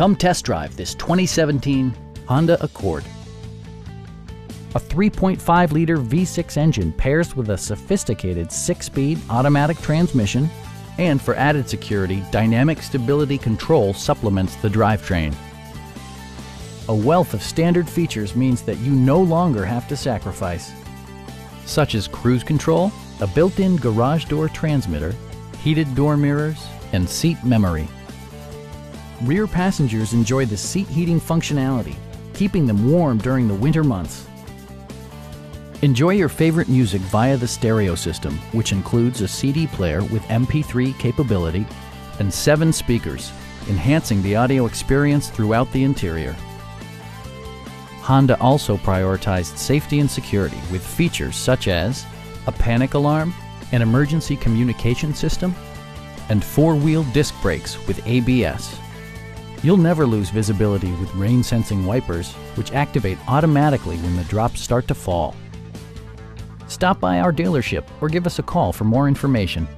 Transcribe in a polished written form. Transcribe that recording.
Come test drive this 2017 Honda Accord. A 3.5-liter V6 engine pairs with a sophisticated 6-speed automatic transmission, and for added security, dynamic stability control supplements the drivetrain. A wealth of standard features means that you no longer have to sacrifice, such as cruise control, a built-in garage door transmitter, heated door mirrors, and seat memory. Rear passengers enjoy the seat heating functionality, keeping them warm during the winter months. Enjoy your favorite music via the stereo system, which includes a CD player with MP3 capability and 7 speakers, enhancing the audio experience throughout the interior. Honda also prioritized safety and security with features such as a panic alarm, an emergency communication system, and 4-wheel disc brakes with ABS. You'll never lose visibility with rain-sensing wipers, which activate automatically when the drops start to fall. Stop by our dealership or give us a call for more information.